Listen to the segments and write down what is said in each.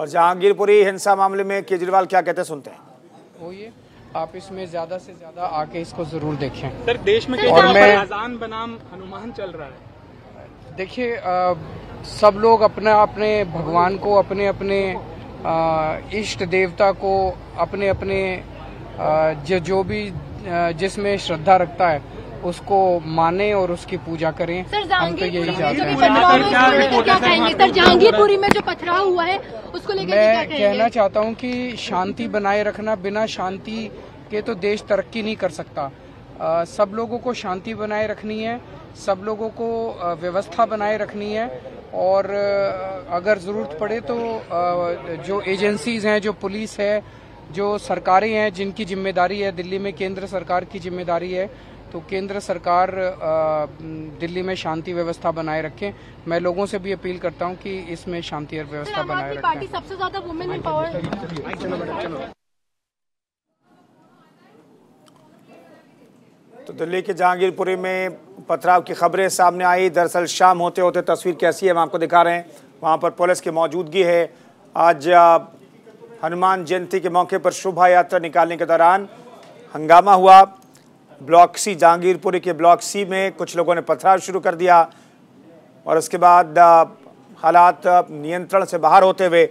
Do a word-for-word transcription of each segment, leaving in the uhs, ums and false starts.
और जहांगीरपुरी हिंसा मामले में केजरीवाल क्या कहते हैं, सुनते हैं। वो ये आप इसमें ज्यादा से ज्यादा आके इसको जरूर देखें। सर देश में अजान बनाम हनुमान चल रहा है। देखिए सब लोग अपना अपने भगवान को, अपने अपने इष्ट देवता को, अपने अपने जो जो भी जिसमें श्रद्धा रखता है उसको माने और उसकी पूजा करें। हम तो यही चाहते हैं। सर जहांगीरपुरी में जो पथराव हुआ है उसको लेकर मैं कहना चाहता हूं कि शांति बनाए रखना, बिना शांति के तो देश तरक्की नहीं कर सकता। आ, सब लोगों को शांति बनाए रखनी है, सब लोगों को व्यवस्था बनाए रखनी है और अगर ज़रूरत पड़े तो जो एजेंसीज हैं, जो पुलिस है, जो सरकारें हैं जिनकी जिम्मेदारी है, दिल्ली में केंद्र सरकार की जिम्मेदारी है, तो केंद्र सरकार दिल्ली में शांति व्यवस्था बनाए रखें। मैं लोगों से भी अपील करता हूं कि इसमें शांति और व्यवस्था बनाए रखें। पार्टी सबसे ज्यादा वुमेन एम्पावर। तो दिल्ली के जहांगीरपुरी में पथराव की खबरें सामने आई। दरअसल शाम होते होते तस्वीर कैसी है हम आपको दिखा रहे हैं। वहाँ पर पुलिस की मौजूदगी है। आज हनुमान जयंती के मौके पर शोभा यात्रा निकालने के दौरान हंगामा हुआ। ब्लॉक सी जहांगीरपुरी के ब्लॉक सी में कुछ लोगों ने पथराव शुरू कर दिया और उसके बाद हालात नियंत्रण से बाहर होते हुए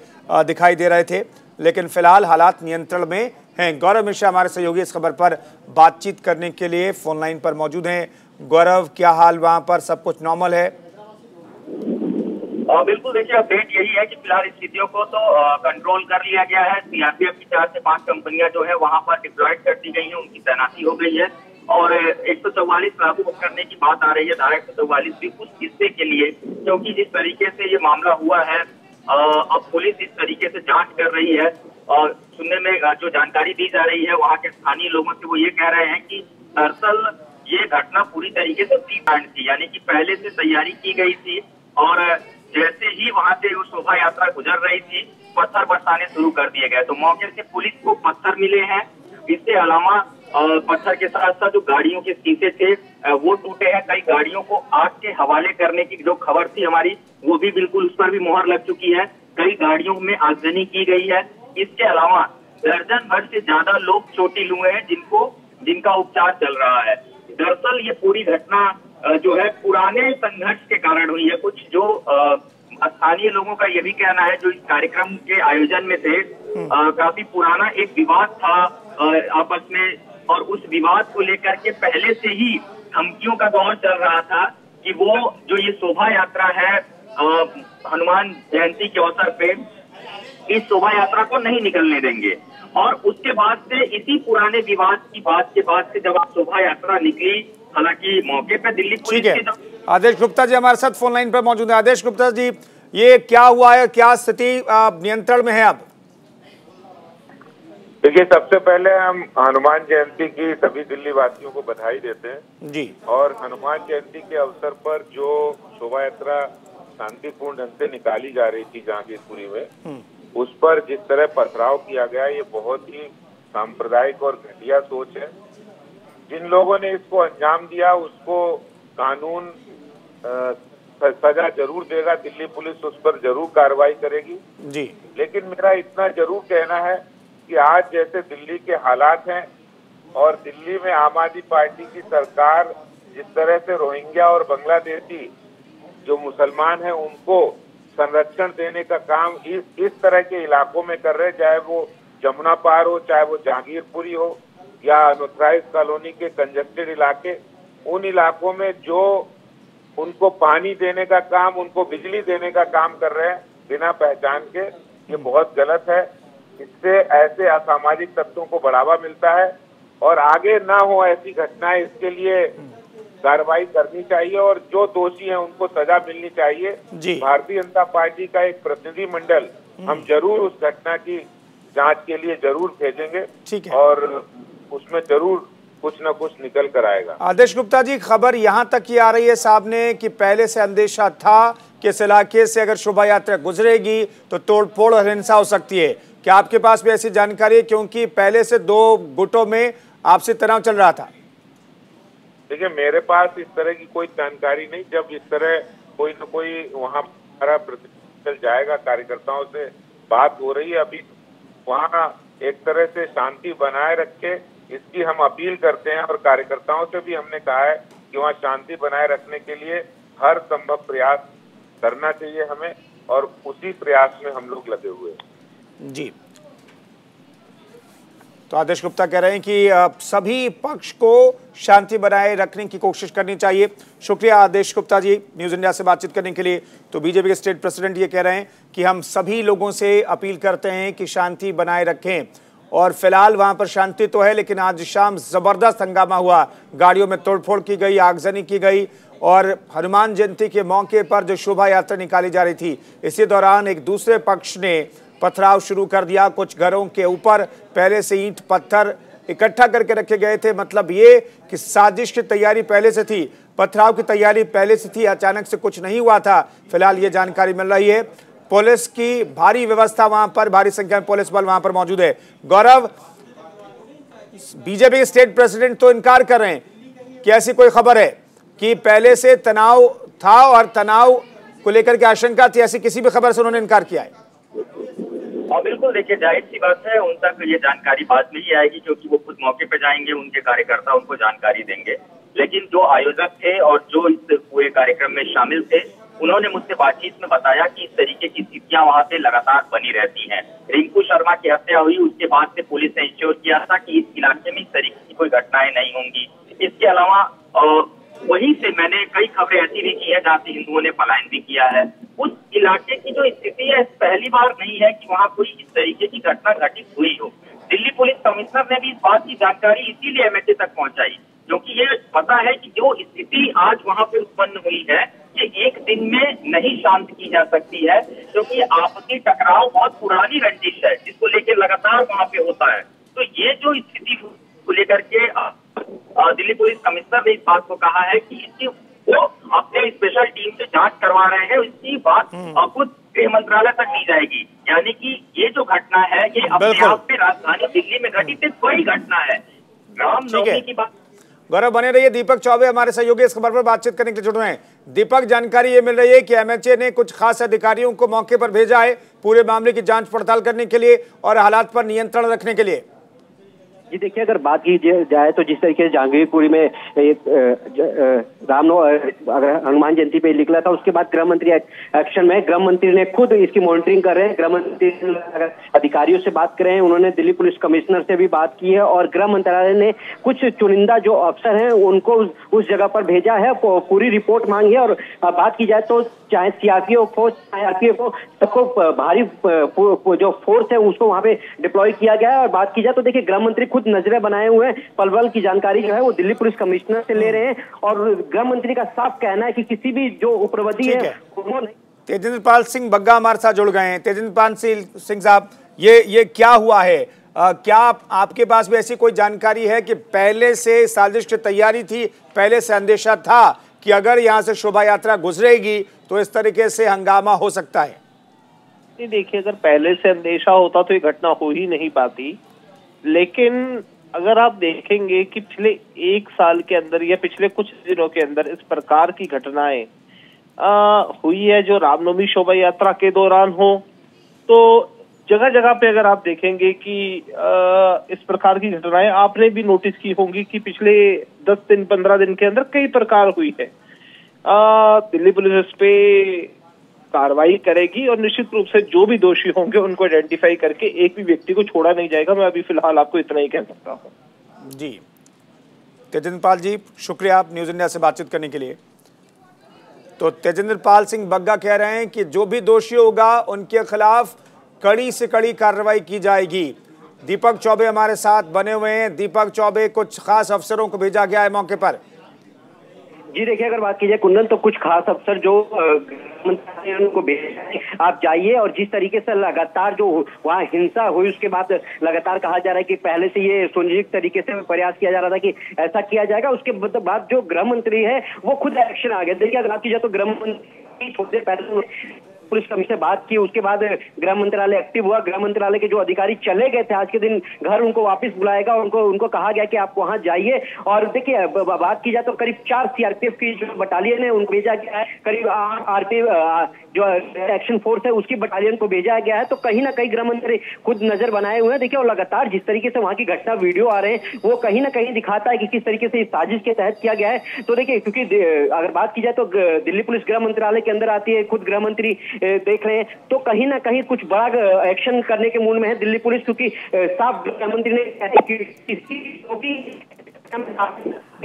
दिखाई दे रहे थे, लेकिन फिलहाल हालात नियंत्रण में हैं। गौरव मिश्रा हमारे सहयोगी इस खबर पर बातचीत करने के लिए फोन लाइन पर मौजूद हैं। गौरव, क्या हाल वहाँ पर, सब कुछ नॉर्मल है? बिल्कुल, देखिए अपडेट यही है कि फिलहाल स्थितियों को तो कंट्रोल कर लिया गया है। सीआरपीएफ की चार से पांच कंपनियां जो है वहां पर डिप्लॉयड कर दी गई हैं, उनकी तैनाती हो गई है और एक सौ चौवालीस लागू करने की बात आ रही है, धारा एक सौ चौवालीस भी उस हिस्से के लिए, क्योंकि जिस तरीके से ये मामला हुआ है अब पुलिस इस तरीके से जांच कर रही है और सुनने में जो जानकारी दी जा रही है वहाँ के स्थानीय लोगों से, वो ये कह रहे हैं कि दरअसल ये घटना पूरी तरीके से प्री प्लान्ड थी, यानी कि पहले से तैयारी की गई थी और जैसे ही वहाँ से वो शोभा यात्रा गुजर रही थी पत्थर बरसाने शुरू कर दिए गए। तो मौके से पुलिस को पत्थर मिले हैं, इसके अलावा पत्थर के साथ साथ जो गाड़ियों के शीशे थे वो टूटे हैं। कई गाड़ियों को आग के हवाले करने की जो खबर थी हमारी वो भी बिल्कुल, उस पर भी मोहर लग चुकी है। कई गाड़ियों में आगजनी की गई है। इसके अलावा दर्जन भर से ज्यादा लोग चोटिल हुए हैं जिनको जिनका उपचार चल रहा है। दरअसल ये पूरी घटना जो है पुराने संघर्ष के कारण हुई है। कुछ जो स्थानीय लोगों का ये भी कहना है जो इस कार्यक्रम के आयोजन में थे, आ, काफी पुराना एक विवाद था आपस में और उस विवाद को लेकर के पहले से ही धमकियों का दौर चल रहा था कि वो जो ये शोभा यात्रा है आ, हनुमान जयंती के अवसर पे इस शोभा यात्रा को नहीं निकलने देंगे। और उसके बाद से इसी पुराने विवाद की बात के बाद से जब आप शोभा यात्रा निकली, हालांकि मौके पे दिल्ली पुलिस के आदेश गुप्ता जी हमारे साथ फोन लाइन पर मौजूद हैं। आदेश गुप्ता जी, ये क्या हुआ है, क्या स्थिति नियंत्रण में है अब? देखिए सबसे पहले हम हनुमान जयंती की सभी दिल्ली वासियों को बधाई देते हैं जी। और हनुमान जयंती के अवसर पर जो शोभा यात्रा शांतिपूर्ण ढंग से निकाली जा रही थी जहांगीरपुरी में, उस पर जिस तरह पथराव किया गया ये बहुत ही सांप्रदायिक और घटिया सोच है। जिन लोगों ने इसको अंजाम दिया उसको कानून सजा जरूर देगा, दिल्ली पुलिस उस पर जरूर कार्रवाई करेगी जी। लेकिन मेरा इतना जरूर कहना है कि आज जैसे दिल्ली के हालात हैं और दिल्ली में आम आदमी पार्टी की सरकार जिस तरह से रोहिंग्या और बांग्लादेशी जो मुसलमान हैं उनको संरक्षण देने का काम इस इस तरह के इलाकों में कर रहे, चाहे वो जमुना पार हो, चाहे वो जहांगीरपुरी हो या अनऑथराइज कॉलोनी के कंजेस्टेड इलाके, उन इलाकों में जो उनको पानी देने का काम, उनको बिजली देने का काम कर रहे हैं बिना पहचान के, ये बहुत गलत है। इससे ऐसे असामाजिक तत्वों को बढ़ावा मिलता है और आगे ना हो ऐसी घटनाएं, इसके लिए कार्रवाई करनी चाहिए और जो दोषी हैं उनको सजा मिलनी चाहिए। भारतीय जनता पार्टी का एक प्रतिनिधिमंडल हम जरूर उस घटना की जाँच के लिए जरूर भेजेंगे और उसमें जरूर कुछ ना कुछ निकल कर आएगा। आदेश गुप्ता जी, खबर यहाँ तक ही आ रही है सामने कि पहले से अंदेशा था कि इस इलाके से अगर शोभा यात्रा गुजरेगी तो तोड़फोड़ और हिंसा हो सकती है। क्या आपके पास भी ऐसी जानकारी है, क्योंकि पहले से दो गुटों में आपसी तनाव चल रहा था? देखिए मेरे पास इस तरह की कोई जानकारी नहीं। जब इस तरह कोई ना कोई वहाँ हमारा प्रतिनिधिमंडल जाएगा कार्यकर्ताओं से बात हो रही है, अभी वहाँ एक तरह से शांति बनाए रखे इसकी हम अपील करते हैं और कार्यकर्ताओं से भी हमने कहा है कि वहाँ शांति बनाए रखने के लिए हर संभव प्रयास करना चाहिए हमें, और उसी प्रयास में हम लोग लगे हुए हैं। जी, तो आदेश गुप्ता कह रहे हैं कि सभी पक्ष को शांति बनाए रखने की कोशिश करनी चाहिए। शुक्रिया आदेश गुप्ता जी न्यूज़ इंडिया से बातचीत करने के लिए। तो बीजेपी के स्टेट प्रेसिडेंट ये कह रहे हैं कि हम सभी लोगों से अपील करते हैं कि शांति बनाए रखें, और फिलहाल वहां पर शांति तो है, लेकिन आज शाम जबरदस्त हंगामा हुआ, गाड़ियों में तोड़फोड़ की गई, आगजनी की गई, और हनुमान जयंती के मौके पर जो शोभा यात्रा निकाली जा रही थी, इसी दौरान एक दूसरे पक्ष ने पथराव शुरू कर दिया। कुछ घरों के ऊपर पहले से ईंट पत्थर इकट्ठा करके रखे गए थे, मतलब ये कि साजिश की तैयारी पहले से थी, पथराव की तैयारी पहले से थी, अचानक से कुछ नहीं हुआ था। फिलहाल ये जानकारी मिल रही है। पुलिस की भारी व्यवस्था वहां पर, भारी संख्या में पुलिस बल वहां पर मौजूद है। गौरव, बीजेपी के स्टेट प्रेसिडेंट तो इनकार कर रहे हैं कि ऐसी कोई खबर है कि पहले से तनाव था और तनाव को लेकर के आशंका थी, ऐसी किसी भी खबर से उन्होंने इनकार किया है। और बिल्कुल देखिए, जाहिर सी बात है उन तक ये जानकारी बाद में ही आएगी, क्योंकि वो खुद मौके पे जाएंगे, उनके कार्यकर्ता उनको जानकारी देंगे। लेकिन जो आयोजक थे और जो इस पूरे कार्यक्रम में शामिल थे, उन्होंने मुझसे बातचीत में बताया कि इस तरीके की स्थितियां वहां पे लगातार बनी रहती हैं। रिंकू शर्मा की हत्या हुई, उसके बाद से पुलिस ने इंश्योर किया था कि इस इलाके में इस तरीके की कोई घटनाएं नहीं होंगी। इसके अलावा वहीं से मैंने कई खबरें ऐसी भी की है जहाँ से हिंदुओं ने पलायन भी किया है। उस इलाके की जो स्थिति है, पहली बार नहीं है कि वहाँ कोई इस तरीके की घटना घटित हुई हो। दिल्ली पुलिस कमिश्नर ने भी इस बात की जानकारी इसीलिए एमएचए तक पहुँचाई, क्योंकि ये पता है कि जो स्थिति आज वहाँ पे उत्पन्न हुई है, ये एक दिन में नहीं शांत की जा सकती है, क्योंकि आपसी टकराव बहुत पुरानी रंजिश है, जिसको लेकर लगातार वहाँ पे होता है। तो ये जो स्थिति को लेकर के दिल्ली पुलिस कमिश्नर ने इस बात को कहा है कि इसकी वो अपने स्पेशल टीम से जांच करवा रहे हैं, इसकी बात खुद गृह मंत्रालय तक दी जाएगी। यानी कि ये जो घटना है ये अपने आप में राजधानी दिल्ली में घटित कोई घटना है। रामनवमी की बात। गौरव, बने रहिए, दीपक चौबे हमारे सहयोगी इस खबर पर बातचीत करने के लिए जुड़ रहे हैं। दीपक, जानकारी ये मिल रही है कि एमएचए ने कुछ खास अधिकारियों को मौके पर भेजा है पूरे मामले की जाँच पड़ताल करने के लिए और हालात पर नियंत्रण रखने के लिए। जी देखिए, अगर बात की जाए तो जिस तरीके से जहांगीरपुरी में एक रामनव अगर हनुमान जयंती पे निकला था, उसके बाद गृह मंत्री एक्शन में गृह मंत्री ने खुद इसकी मॉनिटरिंग कर रहे हैं। गृह मंत्री अगर अधिकारियों से बात कर रहे हैं, उन्होंने दिल्ली पुलिस कमिश्नर से भी बात की है, और गृह मंत्रालय ने कुछ चुनिंदा जो अफसर हैं उनको उस, उस जगह पर भेजा है, पूरी रिपोर्ट मांगी है। और बात की जाए तो चाहे सीआरपीएफ हो चाहे आरपीएफ हो, सबको भारी जो फोर्स है उसको वहाँ पे डिप्लॉय किया गया है। और बात की जाए तो देखिए, गृह मंत्री खुद नजरें बनाए हुए हैं, पल पल की जानकारी जो है वो दिल्ली पुलिस कमिश्नर से ले रहे हैं, और गृह मंत्री का साफ कहना है कि किसी भी जो उपप्रवृत्ति है वो नहीं। तेजेंद्रपाल सिंह बग्गा हमारे साथ जुड़ गए हैं। तेजेंद्रपाल सिंह साहब, ये ये क्या हुआ है? आ, क्या आप, आपके पास भी ऐसी कोई जानकारी है कि पहले से साजिश की तैयारी थी, पहले से अंदेशा था कि अगर यहाँ से शोभा यात्रा गुजरेगी तो इस तरीके से हंगामा हो सकता है? देखिए, अगर पहले से अंदेशा होता तो ये घटना हो ही नहीं पाती, लेकिन अगर आप देखेंगे कि पिछले एक साल के अंदर या पिछले कुछ दिनों के अंदर इस प्रकार की घटनाएं हुई है, जो रामनवमी शोभा यात्रा के दौरान हो, तो जगह जगह पे अगर आप देखेंगे कि आ, इस प्रकार की घटनाएं आपने भी नोटिस की होंगी कि पिछले दस दिन पंद्रह दिन के अंदर कई प्रकार हुई है। आ, दिल्ली पुलिस इस पे कार्रवाई करेगी और निश्चित रूप से जो भी दोषी होंगे उनको आइडेंटिफाई करके एक भी व्यक्ति को छोड़ा नहीं जाएगा। मैं अभी फिलहाल आपको इतना ही कह सकता हूँ। जी तेजेंद्रपाल जी, शुक्रिया आप न्यूज़ इंडिया से बातचीत करने के लिए। तो तेजेंद्रपाल सिंह बग्गा कह रहे हैं कि जो भी दोषी होगा उनके खिलाफ कड़ी से कड़ी कार्रवाई की जाएगी। दीपक चौबे हमारे साथ बने हुए हैं। दीपक चौबे, कुछ खास अफसरों को भेजा गया है मौके पर? जी देखिए, अगर बात की जाए कुंदन, तो कुछ खास अफसर जो उनको भेजा, आप जाइए, और जिस तरीके से लगातार जो वहाँ हिंसा हुई उसके बाद लगातार कहा जा रहा है कि पहले से ये सुनिश्चित तरीके से प्रयास किया जा रहा था कि ऐसा किया जाएगा। उसके बाद जो गृह मंत्री है वो खुद एक्शन आ गया। देखिए, अगर बात की जाए तो गृह मंत्री थोड़ी देर पहले पुलिस कमिश्नर बात की। उसके बाद गृह मंत्रालय एक्टिव हुआ, गृह मंत्रालय के जो अधिकारी चले गए थे आज के दिन घर, उनको वापस बुलाया गया, उनको उनको कहा गया कि आप वहां जाइए। और देखिए बात की जाए तो करीब चार सीआरपीएफ की जो बटालियन है उनको भेजा गया है, करीब आरपीएफ जो एक्शन फोर्स है उसकी बटालियन को भेजा गया है। तो कहीं ना कहीं गृह मंत्री खुद नजर बनाए हुए हैं। देखिए और लगातार जिस तरीके से वहां की घटना वीडियो आ रहे हैं वो कहीं ना कहीं दिखाता है कि किस तरीके से इस साजिश के तहत किया गया है। तो देखिए क्योंकि अगर बात की जाए तो दिल्ली पुलिस गृह मंत्रालय के अंदर आती है, खुद गृह मंत्री देख रहे हैं, तो कहीं ना कहीं कुछ बड़ा एक्शन करने के मूड में है दिल्ली पुलिस, क्योंकि साफ गृह मंत्री ने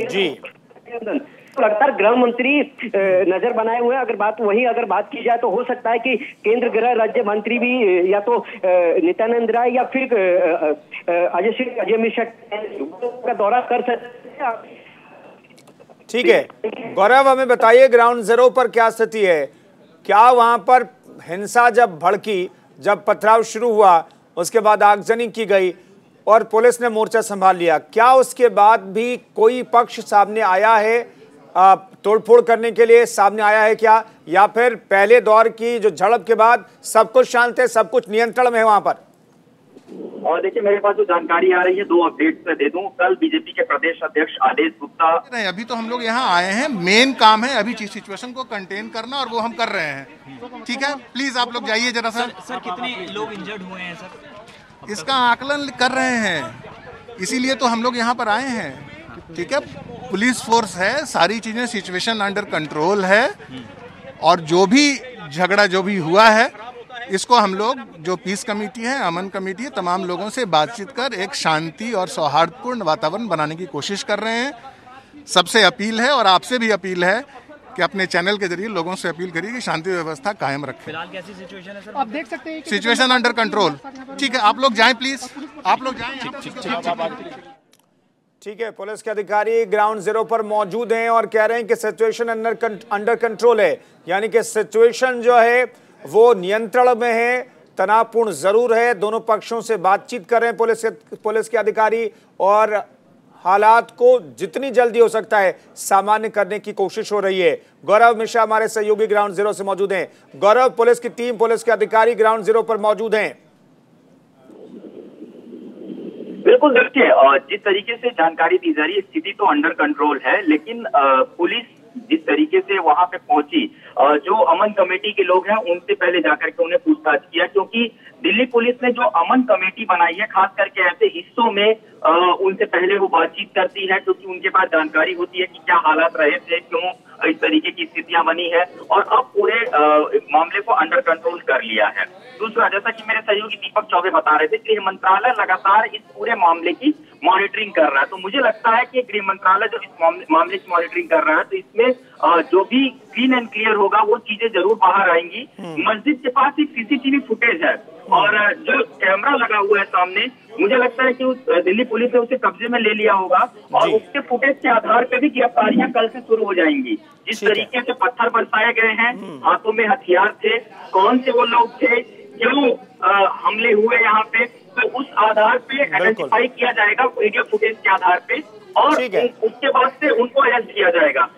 जी तो लगातार गृह मंत्री नजर बनाए हुए हैं। अगर बात वही अगर बात की जाए तो हो सकता है कि केंद्र गृह राज्य मंत्री भी या तो नित्यानंद राय या फिर अजय अजय मिश्रा का दौरा कर सकते। ठीक है गौरव, हमें बताइए ग्राउंड जीरो पर क्या स्थिति है, क्या वहां पर हिंसा जब भड़की, जब पथराव शुरू हुआ, उसके बाद आगजनी की गई और पुलिस ने मोर्चा संभाल लिया, क्या उसके बाद भी कोई पक्ष सामने आया है तोड़फोड़ करने के लिए सामने आया है क्या, या फिर पहले दौर की जो झड़प के बाद सब कुछ शांत है, सब कुछ नियंत्रण में है वहां पर? और देखिए मेरे पास जो जानकारी आ रही है दो अपडेट दे दूं। कल बीजेपी के प्रदेश अध्यक्ष आदेश गुप्ता नहीं, अभी तो हम लोग यहाँ आए हैं, मेन काम है अभी सिचुएशन को कंटेन करना और वो हम कर रहे हैं। ठीक है, प्लीज आप लोग जाइए जरा। सर सर कितने लोग इंजर्ड हुए हैं सर? इसका आकलन कर रहे हैं, इसीलिए तो हम लोग यहाँ पर आए हैं। ठीक है, पुलिस फोर्स है, सारी चीजें सिचुएशन अंडर कंट्रोल है और जो भी झगड़ा जो भी हुआ है इसको हम लोग जो पीस कमेटी है, अमन कमेटी है, तमाम लोगों से बातचीत कर एक शांति और सौहार्दपूर्ण वातावरण बनाने की कोशिश कर रहे हैं। सबसे अपील है और आपसे भी अपील है कि अपने चैनल के जरिए लोगों से अपील करिए कि शांति व्यवस्था कायम रखें। फिलहाल कैसी सिचुएशन है सर? आप देख सकते हैं सिचुएशन अंडर कंट्रोल। ठीक है, आप लोग जाएं प्लीज, आप लोग जाएं। ठीक है, पुलिस के अधिकारी ग्राउंड जीरो पर मौजूद हैं और कह रहे हैं कि सिचुएशन अंडर कंट्रोल है, यानी कि सिचुएशन जो है वो नियंत्रण में है, तनावपूर्ण जरूर है, दोनों पक्षों से बातचीत कर रहे हैं पुलिस पुलिस के अधिकारी और हालात को जितनी जल्दी हो सकता है सामान्य करने की कोशिश हो रही है। गौरव मिश्रा हमारे सहयोगी ग्राउंड जीरो से मौजूद हैं। गौरव, पुलिस की टीम, पुलिस के अधिकारी ग्राउंड जीरो पर मौजूद हैं। बिल्कुल देखिए जिस तरीके से जानकारी दी जा रही है स्थिति तो अंडर कंट्रोल है, लेकिन पुलिस जिस तरीके से वहां पे पहुंची, जो अमन कमेटी के लोग हैं उनसे पहले जाकर के उन्हें पूछताछ किया, क्योंकि दिल्ली पुलिस ने जो अमन कमेटी बनाई है खास करके ऐसे हिस्सों में उनसे पहले वो बातचीत करती है, क्योंकि उनके पास जानकारी होती है कि क्या हालात रहे थे, क्यों इस तरीके की स्थितियां बनी है, और अब पूरे मामले को अंडर कंट्रोल कर लिया है। दूसरा, जैसा कि मेरे सहयोगी दीपक चौबे बता रहे थे, गृह मंत्रालय लगातार इस पूरे मामले की मॉनिटरिंग कर रहा है, तो मुझे लगता है कि गृह मंत्रालय जब इस मामले की मॉनिटरिंग कर रहा है तो इसमें जो भी क्लीन एंड क्लियर होगा वो चीजें जरूर बाहर आएंगी। मस्जिद के पास एक सीसीटीवी फुटेज है और जो कैमरा लगा हुआ है सामने, मुझे लगता है कि उस दिल्ली पुलिस ने उसे कब्जे में ले लिया होगा और उसके फुटेज के आधार पर भी गिरफ्तारियां कल से शुरू हो जाएंगी। जिस तरीके से पत्थर बरसाए गए हैं, हाथों में हथियार थे, कौन से वो लोग थे, क्यों हमले हुए यहाँ पे, तो उस आधार पे आइडेंटिफाई किया जाएगा वीडियो फुटेज के आधार पे और उसके बाद से उनको अरेस्ट किया जाएगा।